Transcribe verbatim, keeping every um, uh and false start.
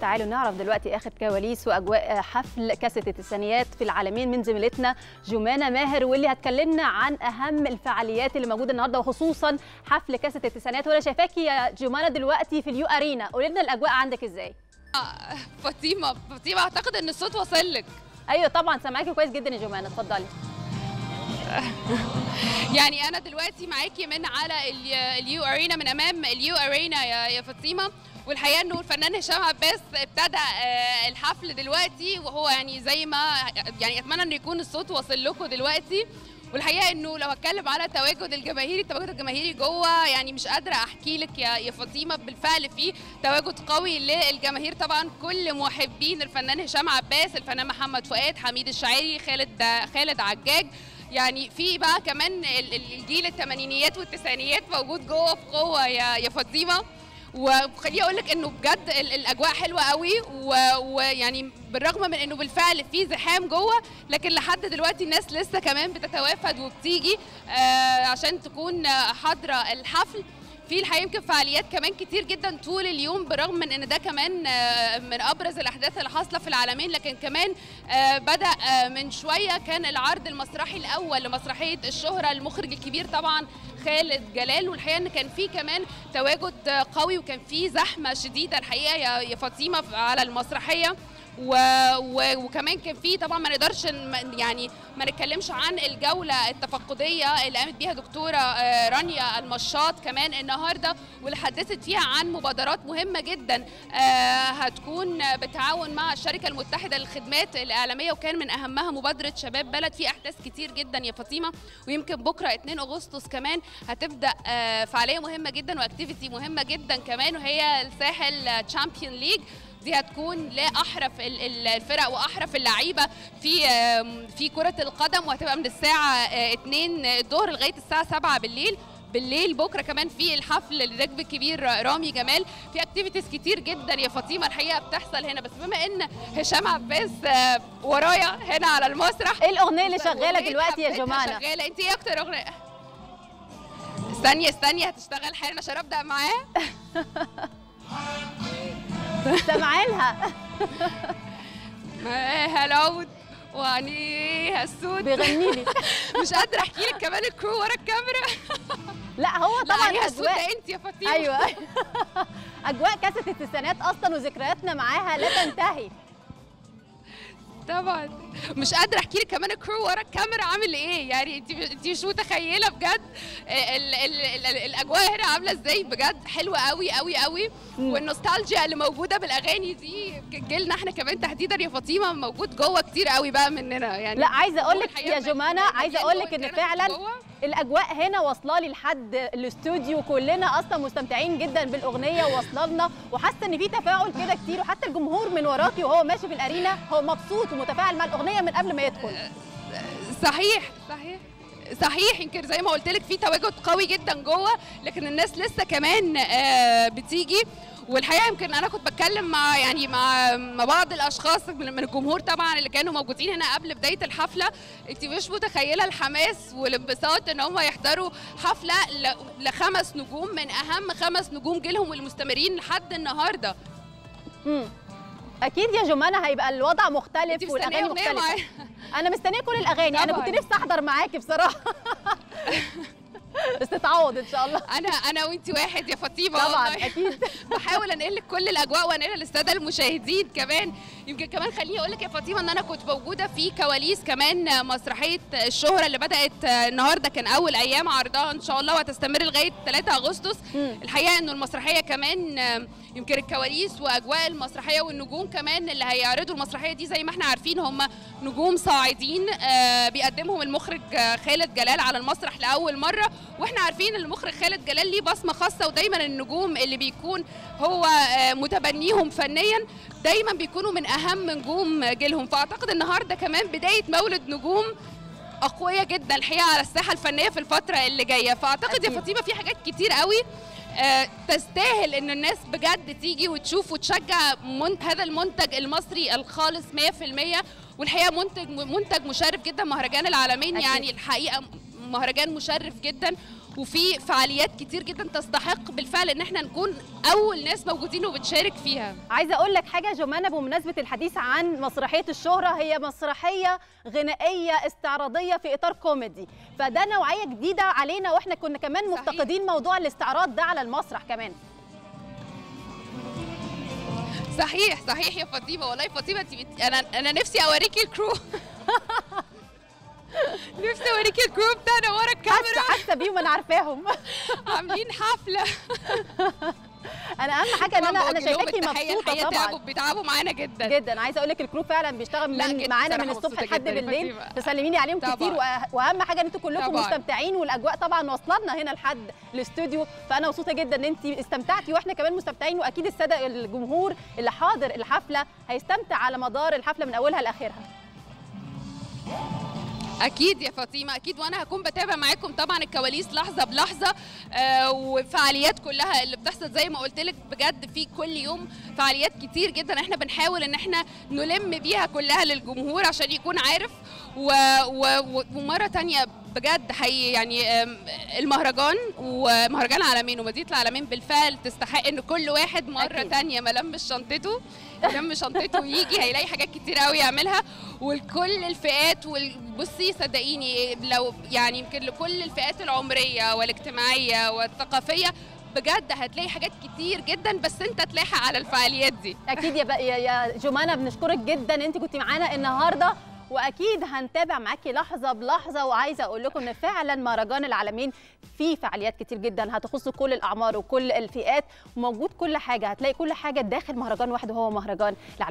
تعالوا نعرف دلوقتي آخر كواليس وأجواء حفل كاسة التسعينيات في العالمين من زميلتنا جومانا ماهر، واللي هتكلمنا عن أهم الفعاليات اللي موجودة النهارده وخصوصا حفل كاسة التسعينيات. وأنا شايفاكي يا جومانا دلوقتي في اليو أرينا، قولي لنا الأجواء عندك إزاي؟ فاطمة فاطمة أعتقد إن الصوت وصل لك. أيوه طبعا سامعاكي كويس جدا يا جومانا، اتفضلي. يعني أنا دلوقتي معاكي من على اليو أرينا، من أمام اليو أرينا يا فاطمة، والحقيقه انه الفنان هشام عباس ابتدى الحفل دلوقتي، وهو يعني زي ما يعني اتمنى انه يكون الصوت واصل لكم دلوقتي. والحقيقه انه لو اتكلم على تواجد الجماهيري، التواجد الجماهيري جوه يعني مش قادره احكي لك يا يا فاطمه، بالفعل في تواجد قوي للجماهير، طبعا كل محبين الفنان هشام عباس، الفنان محمد فؤاد، حميد الشعيري، خالد خالد عجاج، يعني في بقى كمان الجيل الثمانينيات والتسعينيات موجود جوه بقوه يا يا فاطمه. وخليني اقول لك انه بجد الاجواء حلوه قوي، ويعني بالرغم من انه بالفعل في زحام جوه، لكن لحد دلوقتي الناس لسه كمان بتتوافد وبتيجي عشان تكون حاضره الحفل. في الحقيقه يمكن فعاليات كمان كتير جدا طول اليوم، بالرغم من ان ده كمان من ابرز الاحداث اللي حاصله في العالمين، لكن كمان بدا من شويه كان العرض المسرحي الاول لمسرحيه الشهره، المخرج الكبير طبعا خالد جلال. والحقيقه ان كان في كمان تواجد قوي، وكان في زحمه شديده الحقيقه يا فاطمه على المسرحيه، و... و... وكمان كان في طبعا ما نقدرش يعني ما نتكلمش عن الجوله التفقديه اللي قامت بيها دكتوره رانيا المشاط كمان النهارده، واللي حدثت فيها عن مبادرات مهمه جدا هتكون بالتعاون مع الشركه المتحده للخدمات الاعلاميه، وكان من اهمها مبادره شباب بلد. في احداث كتير جدا يا فاطمه، ويمكن بكره اتنين اغسطس كمان هتبدا فعاليه مهمه جدا واكتيفيتي مهمه جدا كمان، وهي الساحل تشامبيون ليج. دي هتكون لأحرف الفرق وأحرف اللعيبة في في كرة القدم، وهتبقى من الساعة اتنين الظهر لغاية الساعة سبعة بالليل. بالليل بكره كمان في الحفل للركب الكبير رامي جمال، في اكتيفيتيز كتير جدا يا فاطمه الحقيقه بتحصل هنا. بس بما ان هشام عباس ورايا هنا على المسرح، ايه الاغنيه اللي شغاله دلوقتي يا جماعه؟ شغاله انت ايه اكتر اغنيه؟ ثانيه ثانيه هتشتغل حالا، انا شربت معاه سامعينها ماها العود وعينيها السود، بيغني لي مش قادره احكي لك كمان الكرو ورا الكاميرا. لا هو طبعا اجواء انت يا فاطمه، ايوه اجواء كاسه التسعينات اصلا، وذكرياتنا معاها لا تنتهي طبعا. مش قادره احكي لك كمان الكرو ورا الكاميرا عامل ايه، يعني انت انت مش متخيله بجد ال ال ال الاجواء هنا عامله ازاي، بجد حلوه قوي قوي قوي. والنوستالجيا اللي موجوده بالاغاني دي جيلنا احنا كمان تحديدا يا فاطمه موجود جوه كتير قوي بقى مننا يعني. لا عايزه اقول لك يا جومانا، عايزه اقول لك ان فعلا الاجواء هنا واصله لي لحد الاستوديو، كلنا اصلا مستمتعين جدا بالاغنيه واصله لنا، وحاسه ان في تفاعل كده كتير، وحتى الجمهور من وراكي وهو ماشي في الارينا هو مبسوط ومتفاعل مع الاغنيه من قبل ما يدخل. صحيح صحيح صحيح، يمكن زي ما قلت لك في تواجد قوي جدا جوه، لكن الناس لسه كمان بتيجي. والحقيقه يمكن انا كنت بتكلم مع يعني مع مع بعض الاشخاص من الجمهور طبعا اللي كانوا موجودين هنا قبل بدايه الحفله، انت مش متخيله الحماس والانبساط ان هم يحضروا حفله لخمس نجوم من اهم خمس نجوم جيلهم والمستمرين لحد النهارده. امم اكيد يا جومانا هيبقى الوضع مختلف والاغاني مختلفه. انا مستنيه كل الاغاني، انا كنت نفسي احضر معاكي بصراحه بس تتعوض ان شاء الله. انا انا وانت واحد يا فاطمه طبعا اكيد بحاول انقل لك كل الاجواء وانقلها للساده المشاهدين كمان. يمكن كمان خليني اقول لك يا فاطمه ان انا كنت موجوده في كواليس كمان مسرحيه الشهره اللي بدات النهارده، كان اول ايام عرضها ان شاء الله وهتستمر لغايه تلاتة اغسطس. مم. الحقيقه انه المسرحيه كمان يمكن الكواليس واجواء المسرحيه والنجوم كمان اللي هيعرضوا المسرحيه دي، زي ما احنا عارفين هم نجوم صاعدين بيقدمهم المخرج خالد جلال على المسرح لاول مره، واحنا عارفين المخرج خالد جلال ليه بصمه خاصه، ودايما النجوم اللي بيكون هو متبنيهم فنيا دايما بيكونوا من اهم نجوم جيلهم. فاعتقد النهارده كمان بدايه مولد نجوم اقويه جدا الحقيقه على الساحه الفنيه في الفتره اللي جايه. فاعتقد يا فاطمه في حاجات كتير قوي تستاهل ان الناس بجد تيجي وتشوف وتشجع هذا المنتج المصري الخالص مية في المية. والحقيقه منتج منتج مشرف جدا، مهرجان العالمين يعني الحقيقه مهرجان مشرف جدا، وفي فعاليات كتير جدا تستحق بالفعل ان احنا نكون اول ناس موجودين وبتشارك فيها. عايزه اقول لك حاجه جومانا، بمناسبه الحديث عن مسرحيه الشهره، هي مسرحيه غنائيه استعراضيه في اطار كوميدي، فده نوعيه جديده علينا، واحنا كنا كمان مفتقدين موضوع الاستعراض ده على المسرح كمان. صحيح صحيح يا فاطمه، والله فاطمه انا انا نفسي اوريكي الكرو نفسي اوريكي الجروب بتاعنا ورا الكاميرا، حاسه بيهم انا عارفاهم عاملين حفله. انا اهم حاجه ان انا انا شايفاكي مبسوطه طبعا، تعبوا بيتعبوا معانا جدا جدا. عايزه اقول لك الجروب فعلا بيشتغل معانا من الصبح لحد بالليل، تسلميني عليهم طبعا كتير، واهم حاجه ان انتوا كلكم مستمتعين، والاجواء طبعا وصلنا هنا لحد الاستوديو، فانا مبسوطه جدا ان انت استمتعتي واحنا كمان مستمتعين، واكيد الساده الجمهور اللي حاضر الحفله هيستمتع على مدار الحفله من اولها لاخرها. أكيد يا فاطمة أكيد، وأنا هكون بتابع معاكم طبعا الكواليس لحظة بلحظة، آه وفعاليات كلها اللي بتحصل زي ما قلت لك، بجد في كل يوم فعاليات كتير جدا احنا بنحاول إن احنا نلم بيها كلها للجمهور عشان يكون عارف. و... و... ومرة تانية بجد حقيقي يعني المهرجان ومهرجان العلمين ومدينة العلمين بالفعل تستحق ان كل واحد مرة أكيد تانية ما لمش شنطته يلم شنطته ويجي هيلاقي حاجات كتير قوي يعملها، ولكل الفئات. وبصي صدقيني لو يعني يمكن لكل الفئات العمرية والاجتماعية والثقافية، بجد هتلاقي حاجات كتير جدا، بس انت تلاحق على الفعاليات دي. اكيد يا بقى يا جومانا، بنشكرك جدا انت كنت معانا النهارده، واكيد هنتابع معاكي لحظه بلحظه. وعايزه اقول لكم ان فعلا مهرجان العلمين فيه فعاليات كتير جدا هتخص كل الاعمار وكل الفئات، وموجود كل حاجه، هتلاقي كل حاجه داخل مهرجان واحد وهو مهرجان العلمين.